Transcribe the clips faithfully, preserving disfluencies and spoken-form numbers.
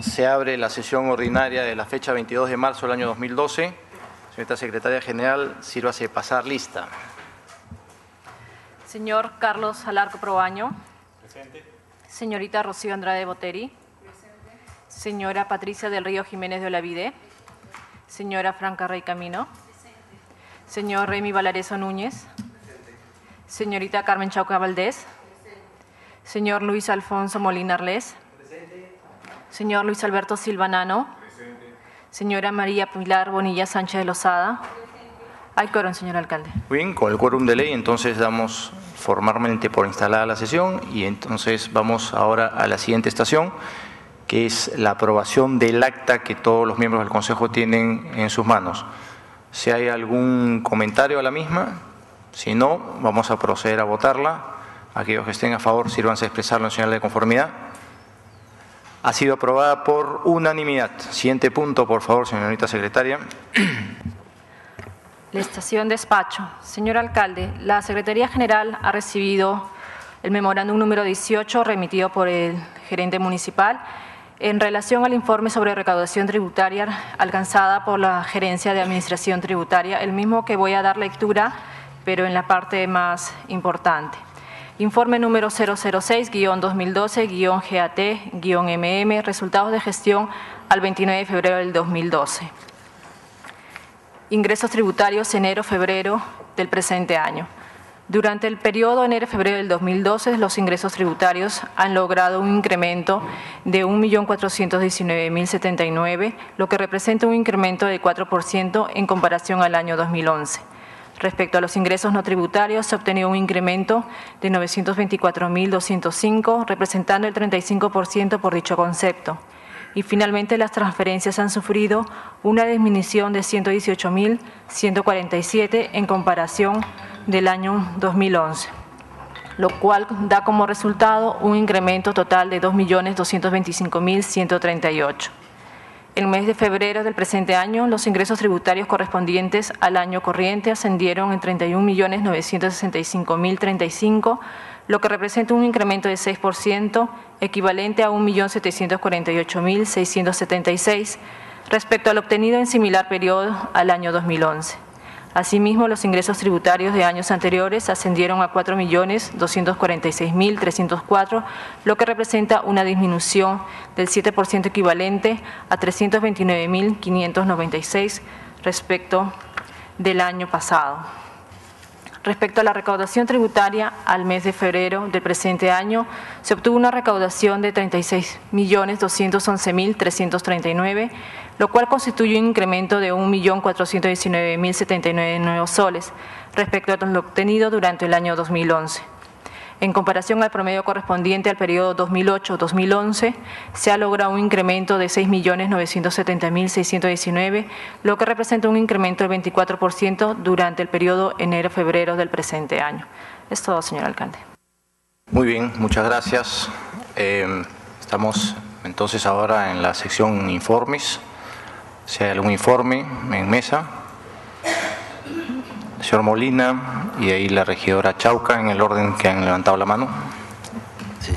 Se abre la sesión ordinaria de la fecha veintidós de marzo del año dos mil doce. Señora Secretaria General, sírvase de pasar lista. Señor Carlos Alarco Proaño. Presente. Señorita Rocío Andrade Botteri. Presente. Señora Patricia del Río Jiménez de Olavide. Señora Franca Rey Camino. Presente. Señor Remy Balarezo Núñez. Presente. Señorita Carmen Chauca Valdez. Presente. Señor Luis Alfonso Molina Arlés. Señor Luis Alberto Silva Nano. Presente. Señora María Pilar Bonilla Sánchez de Lozada. Presente. Hay quórum, señor alcalde. Bien, con el quórum de ley, entonces damos formalmente por instalada la sesión y entonces vamos ahora a la siguiente estación, que es la aprobación del acta que todos los miembros del Consejo tienen en sus manos. Si hay algún comentario a la misma, si no, vamos a proceder a votarla. Aquellos que estén a favor, sírvanse a expresarlo en señal de conformidad. Ha sido aprobada por unanimidad. Siguiente punto, por favor, señorita secretaria. La estación despacho. Señor alcalde, la Secretaría General ha recibido el memorándum número dieciocho remitido por el gerente municipal en relación al informe sobre recaudación tributaria alcanzada por la Gerencia de Administración Tributaria, el mismo que voy a dar lectura, pero en la parte más importante. Informe número cero cero seis guión dos mil doce guión G A T guión M M, resultados de gestión al veintinueve de febrero del dos mil doce. Ingresos tributarios enero-febrero del presente año. Durante el periodo enero-febrero del dos mil doce, los ingresos tributarios han logrado un incremento de un millón cuatrocientos diecinueve mil setenta y nueve, lo que representa un incremento de cuatro por ciento en comparación al año dos mil once. Respecto a los ingresos no tributarios, se ha obtenido un incremento de novecientos veinticuatro mil doscientos cinco, representando el treinta y cinco por ciento por dicho concepto. Y finalmente, las transferencias han sufrido una disminución de ciento dieciocho mil ciento cuarenta y siete en comparación del año dos mil once, lo cual da como resultado un incremento total de dos millones doscientos veinticinco mil ciento treinta y ocho. El mes de febrero del presente año, los ingresos tributarios correspondientes al año corriente ascendieron en treinta y un millones novecientos sesenta y cinco mil treinta y cinco, lo que representa un incremento de seis por ciento, equivalente a un millón setecientos cuarenta y ocho mil seiscientos setenta y seis, respecto al obtenido en similar periodo al año dos mil once. Asimismo, los ingresos tributarios de años anteriores ascendieron a cuatro millones doscientos cuarenta y seis mil trescientos cuatro, lo que representa una disminución del siete por ciento equivalente a trescientos veintinueve mil quinientos noventa y seis respecto del año pasado. Respecto a la recaudación tributaria al mes de febrero del presente año, se obtuvo una recaudación de treinta y seis millones doscientos once mil trescientos treinta y nueve, lo cual constituye un incremento de un millón cuatrocientos diecinueve mil setenta y nueve nuevos soles respecto a lo obtenido durante el año dos mil once. En comparación al promedio correspondiente al periodo dos mil ocho a dos mil once, se ha logrado un incremento de seis millones novecientos setenta mil seiscientos diecinueve, lo que representa un incremento del veinticuatro por ciento durante el periodo enero-febrero del presente año. Es todo, señor alcalde. Muy bien, muchas gracias. Eh, estamos entonces ahora en la sección informes. Si hay algún informe en mesa, el señor Molina y de ahí la regidora Chauca, en el orden que han levantado la mano. Sí.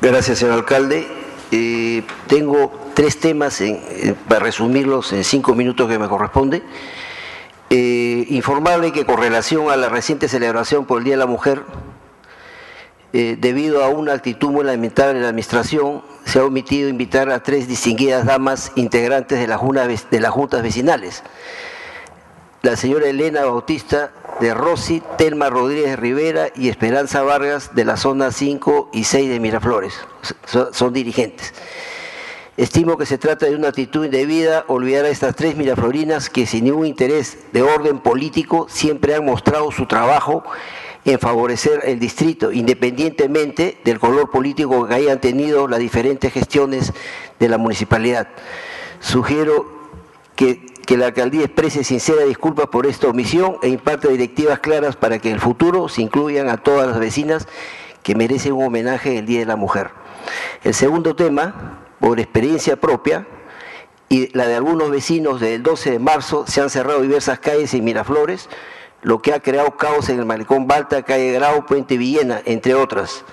Gracias, señor alcalde. Eh, tengo tres temas en, eh, para resumirlos en cinco minutos que me corresponde. Eh, informarle que con relación a la reciente celebración por el Día de la Mujer, Eh, debido a una actitud muy lamentable de la administración, se ha omitido invitar a tres distinguidas damas integrantes de, la juna, de las juntas vecinales: la señora Elena Bautista de Rossi, Telma Rodríguez Rivera y Esperanza Vargas, de la zona cinco y seis de Miraflores. Son, son dirigentes. Estimo que se trata de una actitud indebida olvidar a estas tres miraflorinas que, sin ningún interés de orden político, siempre han mostrado su trabajo en favorecer el distrito, independientemente del color político que hayan tenido las diferentes gestiones de la municipalidad. Sugiero que, que la alcaldía exprese sinceras disculpas por esta omisión e imparte directivas claras para que en el futuro se incluyan a todas las vecinas que merecen un homenaje el Día de la Mujer. El segundo tema, por experiencia propia y la de algunos vecinos, del doce de marzo se han cerrado diversas calles en Miraflores, lo que ha creado caos en el Malecón Balta, calle Grau, Puente Villena, entre otras.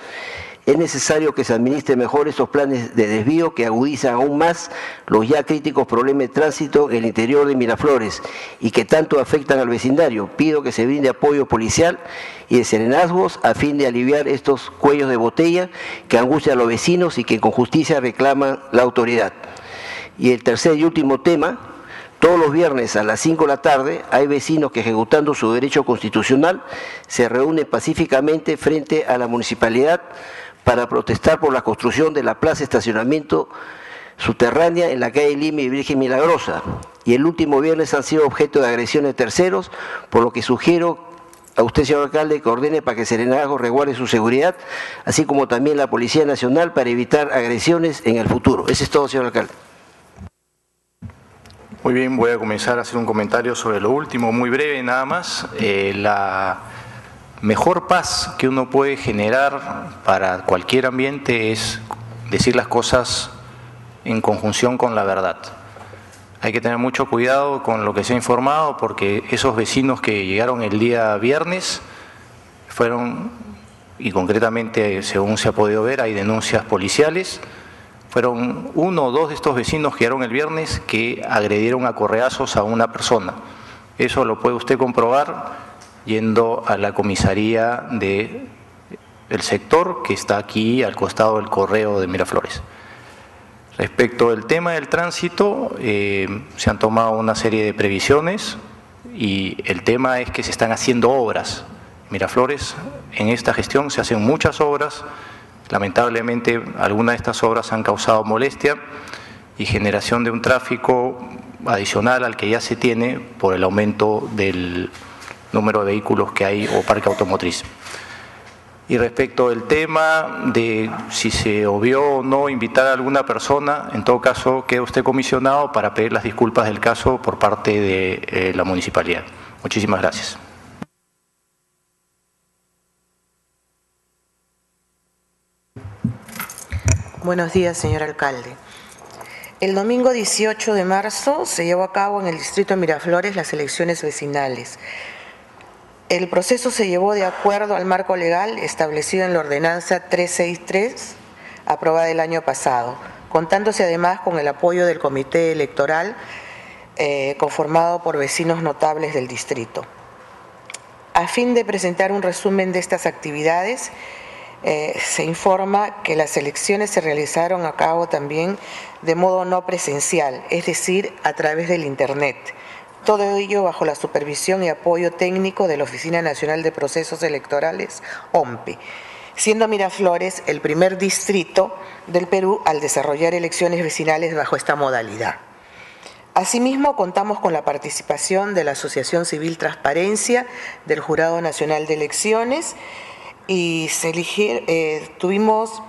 es necesario que se administren mejor esos planes de desvío que agudizan aún más los ya críticos problemas de tránsito en el interior de Miraflores y que tanto afectan al vecindario. Pido que se brinde apoyo policial y de serenazgos a fin de aliviar estos cuellos de botella que angustian a los vecinos y que con justicia reclaman la autoridad. Y el tercer y último tema, todos los viernes a las cinco de la tarde hay vecinos que, ejecutando su derecho constitucional, se reúnen pacíficamente frente a la municipalidad para protestar por la construcción de la plaza de estacionamiento subterránea en la calle Lima y Virgen Milagrosa. Y el último viernes han sido objeto de agresiones de terceros, por lo que sugiero a usted, señor alcalde, que ordene para que serenazgos resguarde su seguridad, así como también la Policía Nacional, para evitar agresiones en el futuro. Eso es todo, señor alcalde. Muy bien, voy a comenzar a hacer un comentario sobre lo último, muy breve nada más. Eh, la mejor paz que uno puede generar para cualquier ambiente es decir las cosas en conjunción con la verdad. Hay que tener mucho cuidado con lo que se ha informado, porque esos vecinos que llegaron el día viernes fueron, y concretamente según se ha podido ver, hay denuncias policiales, fueron uno o dos de estos vecinos que llegaron el viernes que agredieron a correazos a una persona. Eso lo puede usted comprobar yendo a la comisaría del sector que está aquí al costado del correo de Miraflores. Respecto al tema del tránsito, eh, se han tomado una serie de previsiones y el tema es que se están haciendo obras. Miraflores, en esta gestión se hacen muchas obras. Lamentablemente, algunas de estas obras han causado molestia y generación de un tráfico adicional al que ya se tiene por el aumento del número de vehículos que hay o parque automotriz. Y respecto al tema de si se obvió o no invitar a alguna persona, en todo caso queda usted comisionado para pedir las disculpas del caso por parte de eh, la municipalidad. Muchísimas gracias. Buenos días, señor alcalde. El domingo dieciocho de marzo se llevó a cabo en el distrito de Miraflores las elecciones vecinales. El proceso se llevó de acuerdo al marco legal establecido en la Ordenanza trescientos sesenta y tres, aprobada el año pasado, contándose además con el apoyo del Comité Electoral eh, conformado por vecinos notables del distrito. A fin de presentar un resumen de estas actividades, eh, se informa que las elecciones se realizaron a cabo también de modo no presencial, es decir, a través del Internet. Todo ello bajo la supervisión y apoyo técnico de la Oficina Nacional de Procesos Electorales, O N P E, siendo Miraflores el primer distrito del Perú al desarrollar elecciones vecinales bajo esta modalidad. Asimismo, contamos con la participación de la Asociación Civil Transparencia, del Jurado Nacional de Elecciones, y se eligieron, eh, tuvimos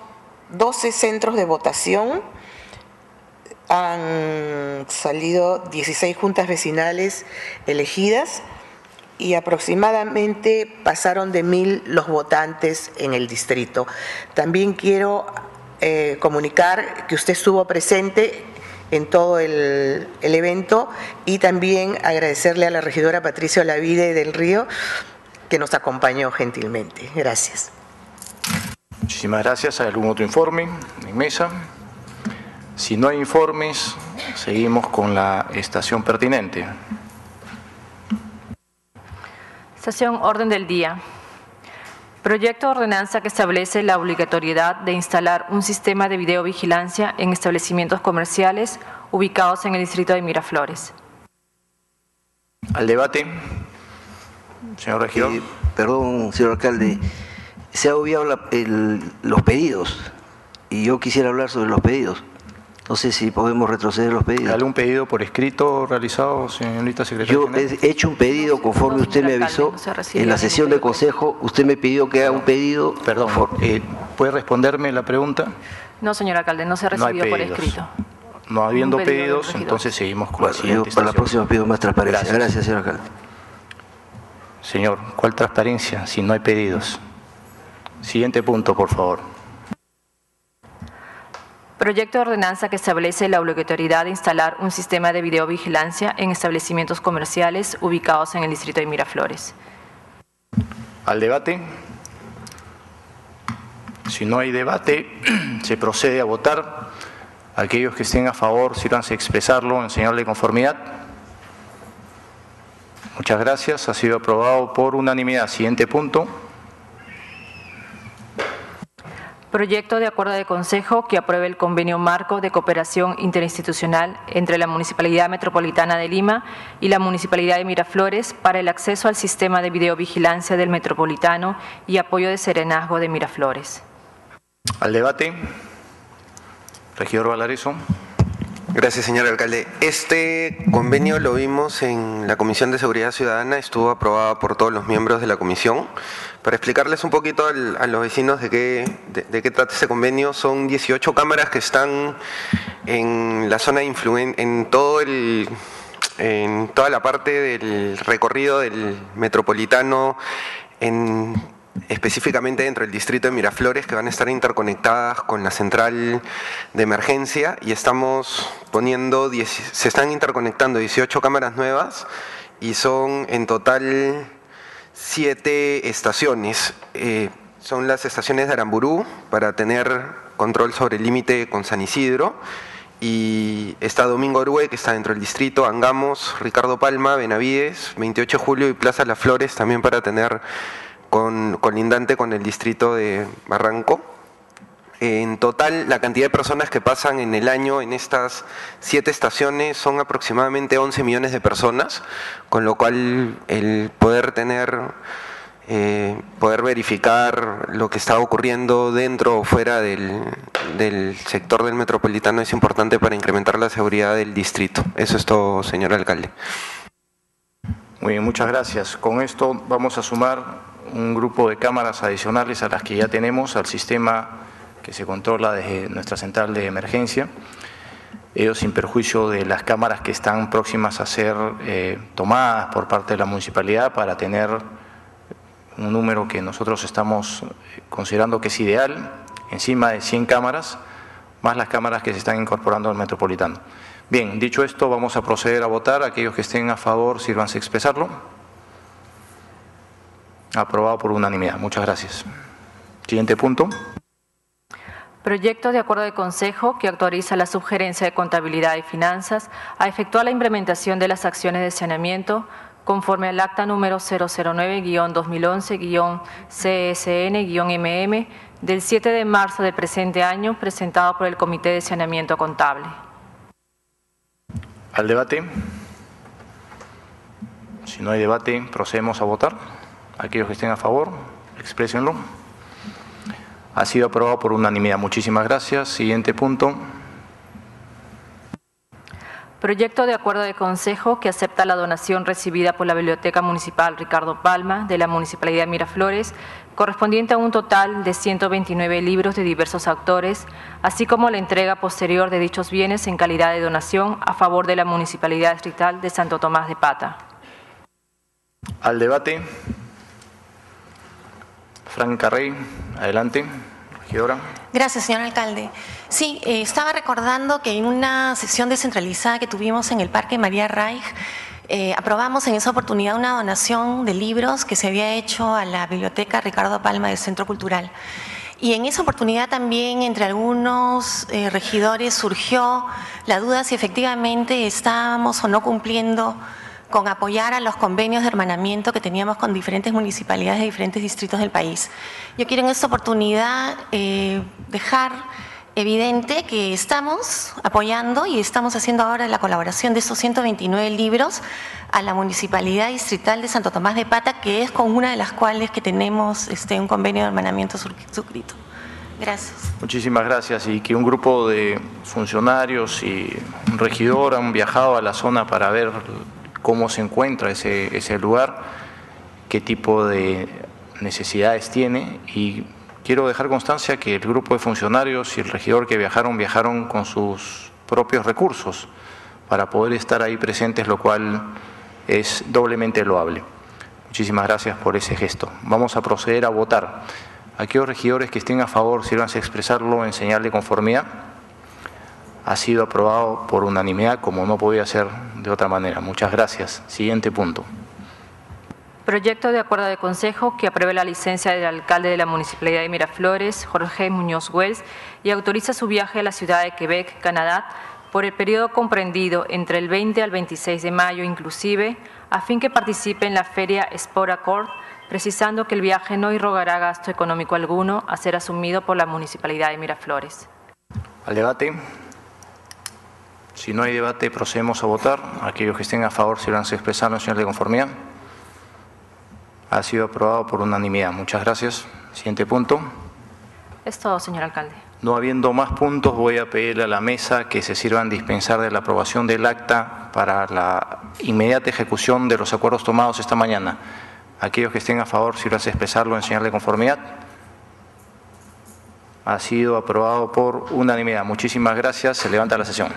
doce centros de votación. Han salido dieciséis juntas vecinales elegidas y aproximadamente pasaron de mil los votantes en el distrito. También quiero eh, comunicar que usted estuvo presente en todo el, el evento y también agradecerle a la regidora Patricia Olavide del Río que nos acompañó gentilmente. Gracias. Muchísimas gracias. ¿Hay algún otro informe en mesa? Si no hay informes, seguimos con la estación pertinente. Estación orden del día. Proyecto de ordenanza que establece la obligatoriedad de instalar un sistema de videovigilancia en establecimientos comerciales ubicados en el distrito de Miraflores. Al debate, señor regidor. Eh, perdón, señor alcalde, se ha obviado la, el, los pedidos y yo quisiera hablar sobre los pedidos. No sé si podemos retroceder los pedidos. ¿Algún pedido por escrito realizado, señorita secretaria? Yo he hecho un pedido conforme usted me avisó. En la sesión de consejo usted me pidió que haga un pedido. Perdón, eh, ¿puede responderme la pregunta? No, señor alcalde, no se recibió por escrito. No habiendo pedidos, entonces seguimos con la siguiente estación. Para la próxima pido más transparencia. Gracias, señor alcalde. Señor, ¿cuál transparencia si no hay pedidos? Siguiente punto, por favor. Proyecto de ordenanza que establece la obligatoriedad de instalar un sistema de videovigilancia en establecimientos comerciales ubicados en el distrito de Miraflores. Al debate. Si no hay debate, se procede a votar. Aquellos que estén a favor, sírvanse a expresarlo en señal de conformidad. Muchas gracias. Ha sido aprobado por unanimidad. Siguiente punto. Proyecto de acuerdo de consejo que apruebe el convenio marco de cooperación interinstitucional entre la Municipalidad Metropolitana de Lima y la Municipalidad de Miraflores para el acceso al sistema de videovigilancia del Metropolitano y apoyo de serenazgo de Miraflores. Al debate. Regidor Balarezo. Gracias, señor alcalde. Este convenio lo vimos en la Comisión de Seguridad Ciudadana, estuvo aprobado por todos los miembros de la comisión. Para explicarles un poquito al, a los vecinos de qué, de, de qué trata este convenio, son dieciocho cámaras que están en la zona de influen, en todo el, en toda la parte del recorrido del Metropolitano, en específicamente dentro del distrito de Miraflores, que van a estar interconectadas con la central de emergencia, y estamos poniendo, se están interconectando dieciocho cámaras nuevas y son en total siete estaciones. Eh, son las estaciones de Aramburú para tener control sobre el límite con San Isidro, y está Domingo Orue, que está dentro del distrito, Angamos, Ricardo Palma, Benavides, veintiocho de julio y Plaza Las Flores también para tener colindante con el distrito de Barranco. En total, la cantidad de personas que pasan en el año en estas siete estaciones son aproximadamente once millones de personas, con lo cual el poder tener, eh, poder verificar lo que está ocurriendo dentro o fuera del, del sector del Metropolitano es importante para incrementar la seguridad del distrito. Eso es todo, señor alcalde. Muy bien, muchas gracias. Con esto vamos a sumar un grupo de cámaras adicionales a las que ya tenemos, al sistema que se controla desde nuestra central de emergencia, ello sin perjuicio de las cámaras que están próximas a ser eh, tomadas por parte de la municipalidad para tener un número que nosotros estamos considerando que es ideal, encima de cien cámaras, más las cámaras que se están incorporando al Metropolitano. Bien, dicho esto, vamos a proceder a votar. Aquellos que estén a favor, sírvanse a expresarlo. Aprobado por unanimidad. Muchas gracias. Siguiente punto. Proyecto de acuerdo de consejo que autoriza la Subgerencia de Contabilidad y Finanzas a efectuar la implementación de las acciones de saneamiento conforme al acta número cero cero nueve guión dos mil once guión C S N guión M M del siete de marzo del presente año, presentado por el Comité de Saneamiento Contable. Al debate. Si no hay debate, procedemos a votar. Aquellos que estén a favor, exprésenlo. Ha sido aprobado por unanimidad. Muchísimas gracias. Siguiente punto. Proyecto de acuerdo de consejo que acepta la donación recibida por la Biblioteca Municipal Ricardo Palma de la Municipalidad de Miraflores, correspondiente a un total de ciento veintinueve libros de diversos autores, así como la entrega posterior de dichos bienes en calidad de donación a favor de la Municipalidad Distrital de Santo Tomás de Pata. Al debate. Franca Rey, adelante, regidora. Gracias, señor alcalde. Sí, eh, estaba recordando que en una sesión descentralizada que tuvimos en el Parque María Reich, eh, aprobamos en esa oportunidad una donación de libros que se había hecho a la Biblioteca Ricardo Palma del Centro Cultural. Y en esa oportunidad también entre algunos eh, regidores surgió la duda si efectivamente estábamos o no cumpliendo con apoyar a los convenios de hermanamiento que teníamos con diferentes municipalidades de diferentes distritos del país. Yo quiero en esta oportunidad eh, dejar evidente que estamos apoyando y estamos haciendo ahora la colaboración de estos ciento veintinueve libros a la Municipalidad Distrital de Santo Tomás de Pata, que es con una de las cuales que tenemos este, un convenio de hermanamiento suscrito. Gracias. Muchísimas gracias. Y que un grupo de funcionarios y un regidor han viajado a la zona para ver cómo se encuentra ese, ese lugar, qué tipo de necesidades tiene, y quiero dejar constancia que el grupo de funcionarios y el regidor que viajaron, viajaron con sus propios recursos para poder estar ahí presentes, lo cual es doblemente loable. Muchísimas gracias por ese gesto. Vamos a proceder a votar. Aquellos regidores que estén a favor, sírvanse a expresarlo en señal de conformidad. Ha sido aprobado por unanimidad, como no podía ser de otra manera. Muchas gracias. Siguiente punto. Proyecto de acuerdo de consejo que aprueba la licencia del alcalde de la Municipalidad de Miraflores, Jorge Muñoz Wells, y autoriza su viaje a la ciudad de Quebec, Canadá, por el periodo comprendido entre el veinte al veintiséis de mayo inclusive, a fin que participe en la feria Sport Accord, precisando que el viaje no irrogará gasto económico alguno a ser asumido por la Municipalidad de Miraflores. Al debate. Si no hay debate, procedemos a votar. Aquellos que estén a favor, si lo han expresado en señal de conformidad. Ha sido aprobado por unanimidad. Muchas gracias. Siguiente punto. Es todo, señor alcalde. No habiendo más puntos, voy a pedirle a la mesa que se sirvan dispensar de la aprobación del acta para la inmediata ejecución de los acuerdos tomados esta mañana. Aquellos que estén a favor, si lo hace expresarlo en señal de conformidad. Ha sido aprobado por unanimidad. Muchísimas gracias. Se levanta la sesión.